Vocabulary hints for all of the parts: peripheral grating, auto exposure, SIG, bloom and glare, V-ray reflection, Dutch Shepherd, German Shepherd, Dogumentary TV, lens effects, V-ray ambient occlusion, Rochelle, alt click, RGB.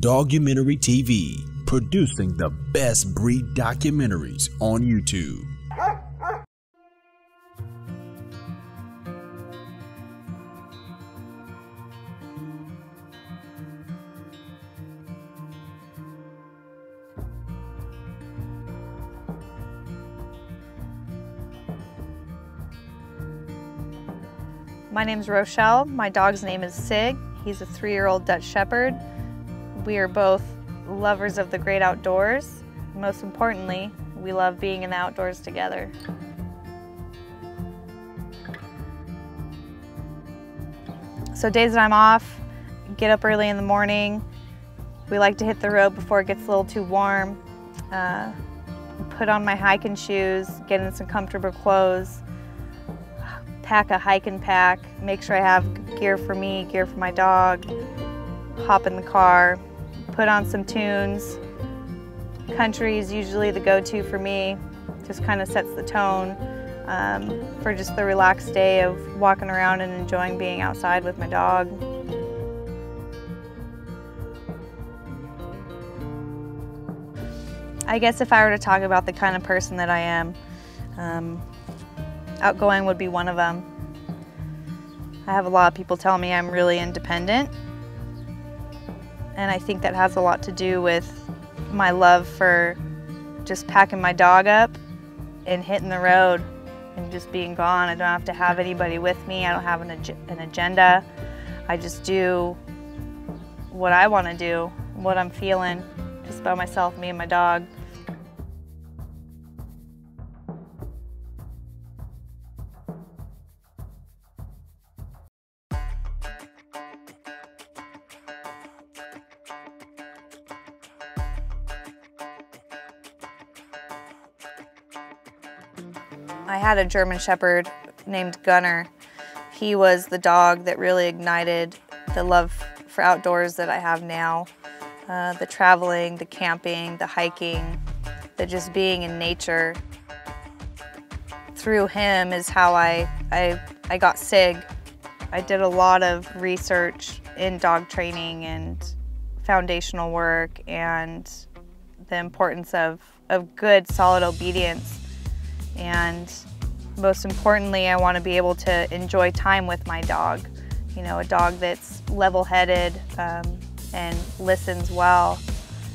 Dogumentary TV, producing the best breed documentaries on YouTube. My name is Rochelle. My dog's name is SIG. He's a 3-year-old Dutch Shepherd. We are both lovers of the great outdoors. Most importantly, we love being in the outdoors together. So days that I'm off, get up early in the morning. We like to hit the road before it gets a little too warm. Put on my hiking shoes, get in some comfortable clothes, pack a hiking pack, make sure I have gear for me, gear for my dog, hop in the car, put on some tunes. Country is usually the go-to for me, just kind of sets the tone for just the relaxed day of walking around and enjoying being outside with my dog. I guess if I were to talk about the kind of person that I am, outgoing would be one of them. I have a lot of people tell me I'm really independent, and I think that has a lot to do with my love for just packing my dog up and hitting the road and just being gone. I don't have to have anybody with me. I don't have an agenda. I just do what I want to do, what I'm feeling, just by myself, me and my dog. I had a German Shepherd named Gunner. He was the dog that really ignited the love for outdoors that I have now. The traveling, the camping, the hiking, the just being in nature. Through him is how I got SIG. I did a lot of research in dog training and foundational work and the importance of good, solid obedience. And most importantly, I want to be able to enjoy time with my dog. You know, a dog that's level-headed and listens well,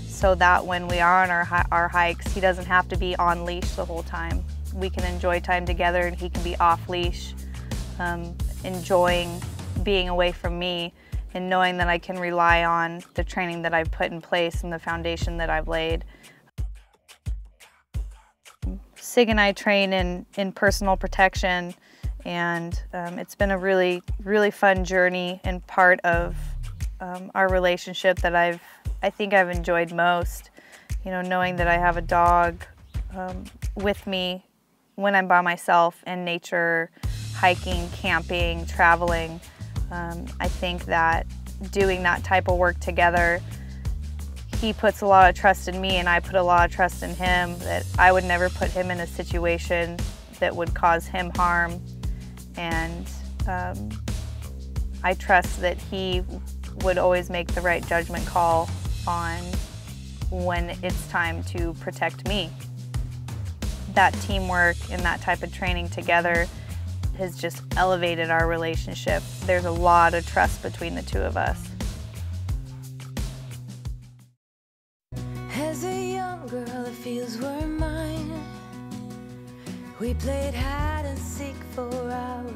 so that when we are on our hikes, he doesn't have to be on leash the whole time. We can enjoy time together, and he can be off leash, enjoying being away from me and knowing that I can rely on the training that I've put in place and the foundation that I've laid. SIG and I train in personal protection, and it's been a really, really fun journey and part of our relationship that I think I've enjoyed most. You know, knowing that I have a dog with me when I'm by myself in nature, hiking, camping, traveling. I think that doing that type of work together, he puts a lot of trust in me and I put a lot of trust in him, that I would never put him in a situation that would cause him harm. And I trust that he would always make the right judgment call on when it's time to protect me. That teamwork and that type of training together has just elevated our relationship. There's a lot of trust between the two of us. We played hide and seek for hours,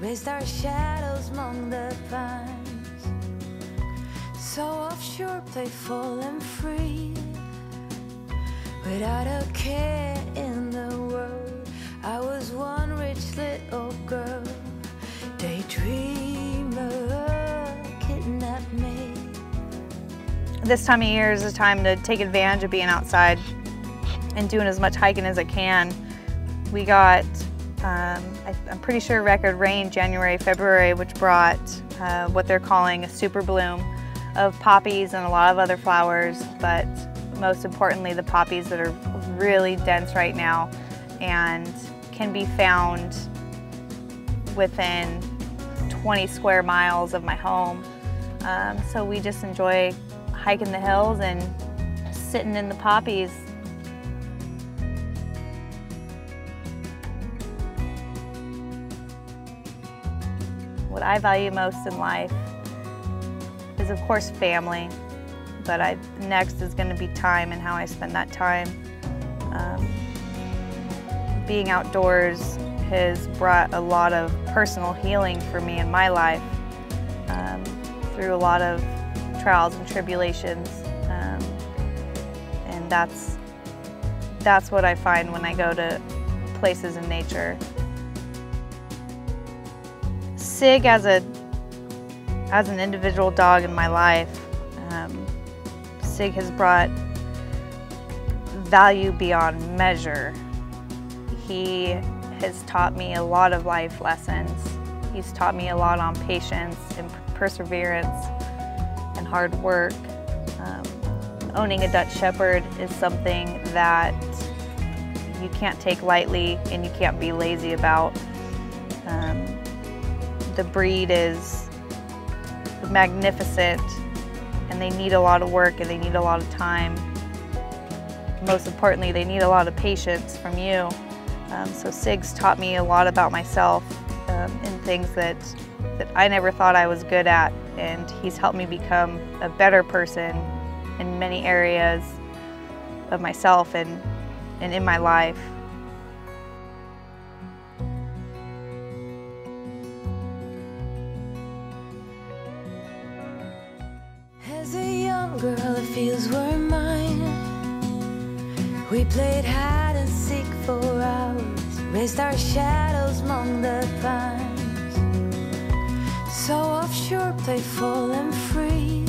raised our shadows among the pines. So offshore, playful and free, without a care in the world. I was one rich little girl, daydreamer, kidnapped me. This time of year is a time to take advantage of being outside and doing as much hiking as I can. We got, I'm pretty sure, record rain January, February, which brought what they're calling a super bloom of poppies and a lot of other flowers, but most importantly the poppies that are really dense right now and can be found within 20 square miles of my home. So we just enjoy hiking the hills and sitting in the poppies. What I value most in life is, of course, family, but next is going to be time and how I spend that time. Being outdoors has brought a lot of personal healing for me in my life through a lot of trials and tribulations, and that's what I find when I go to places in nature. SIG as an individual dog in my life, SIG has brought value beyond measure. He has taught me a lot of life lessons. He's taught me a lot on patience and perseverance and hard work. Owning a Dutch Shepherd is something that you can't take lightly and you can't be lazy about. The breed is magnificent and they need a lot of work and they need a lot of time. Most importantly, they need a lot of patience from you. So SIG's taught me a lot about myself and things that I never thought I was good at, and he's helped me become a better person in many areas of myself and in my life. As a young girl, the fields were mine. We played hide and seek for hours, raised our shadows among the pines. So offshore, playful and free,